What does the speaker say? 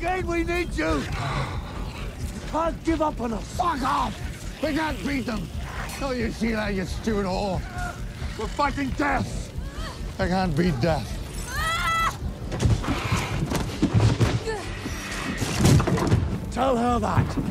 again, we need you! You can't give up on us! Fuck off! We can't beat them! No, you see that, you stupid whore! We're fighting death! I can't beat death. Tell her that!